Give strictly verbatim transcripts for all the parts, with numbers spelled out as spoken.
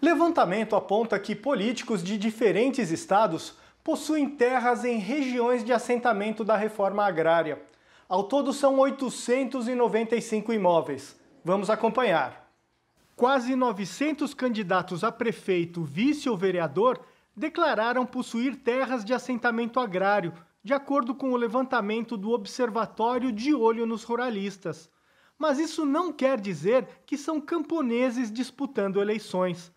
Levantamento aponta que políticos de diferentes estados possuem terras em regiões de assentamento da reforma agrária. Ao todo são oitocentos e noventa e cinco imóveis. Vamos acompanhar. Quase novecentos candidatos a prefeito, vice ou vereador declararam possuir terras de assentamento agrário, de acordo com o levantamento do Observatório de Olho nos Ruralistas. Mas isso não quer dizer que são camponeses disputando eleições.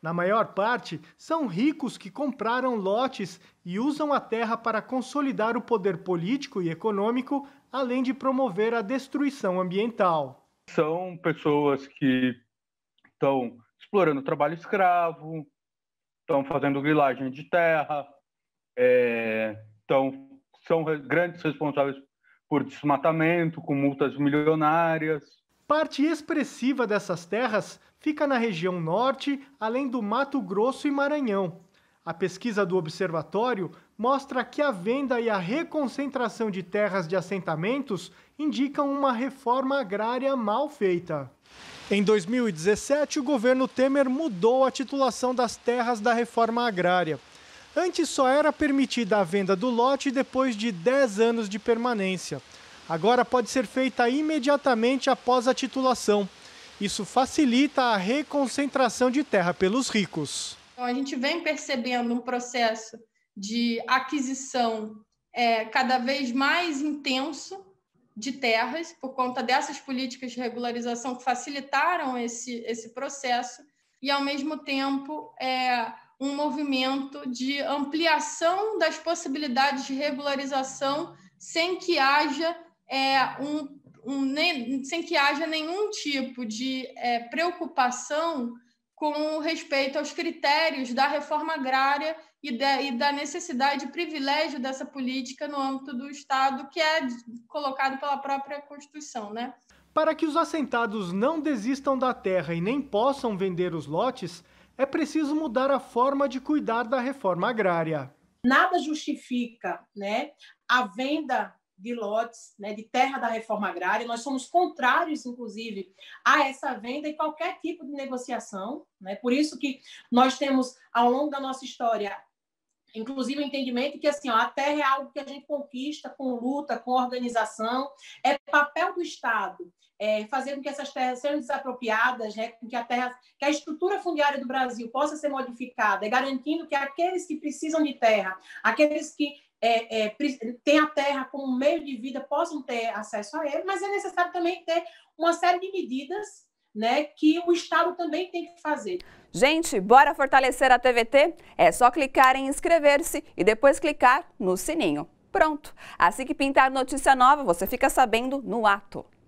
Na maior parte, são ricos que compraram lotes e usam a terra para consolidar o poder político e econômico, além de promover a destruição ambiental. São pessoas que estão explorando trabalho escravo, estão fazendo grilagem de terra, é, tão, são grandes responsáveis por desmatamento, com multas milionárias. Parte expressiva dessas terras fica na região norte, além do Mato Grosso e Maranhão. A pesquisa do observatório mostra que a venda e a reconcentração de terras de assentamentos indicam uma reforma agrária mal feita. Em dois mil e dezessete, o governo Temer mudou a titulação das terras da reforma agrária. Antes só era permitida a venda do lote depois de dez anos de permanência. Agora pode ser feita imediatamente após a titulação. Isso facilita a reconcentração de terra pelos ricos. A gente vem percebendo um processo de aquisição é, cada vez mais intenso de terras, por conta dessas políticas de regularização que facilitaram esse, esse processo, e, ao mesmo tempo, é, um movimento de ampliação das possibilidades de regularização sem que haja É, um, um, nem, sem que haja nenhum tipo de é, preocupação com respeito aos critérios da reforma agrária e da, e da necessidade e privilégio dessa política no âmbito do Estado, que é colocado pela própria Constituição, né? Para que os assentados não desistam da terra e nem possam vender os lotes, é preciso mudar a forma de cuidar da reforma agrária. Nada justifica, né, a venda de lotes, né, de terra da reforma agrária. Nós somos contrários, inclusive, a essa venda e qualquer tipo de negociação, né? Por isso que nós temos, ao longo da nossa história, inclusive o entendimento que assim, ó, a terra é algo que a gente conquista com luta, com organização. É papel do Estado é, fazer com que essas terras sejam desapropriadas, né, com que a terra, que a estrutura fundiária do Brasil possa ser modificada, garantindo que aqueles que precisam de terra, aqueles que É, é, tem a terra como meio de vida, possam ter acesso a ele, mas é necessário também ter uma série de medidas, né, que o Estado também tem que fazer. Gente, bora fortalecer a T V T? É só clicar em inscrever-se e depois clicar no sininho. Pronto! Assim que pintar notícia nova, você fica sabendo no ato.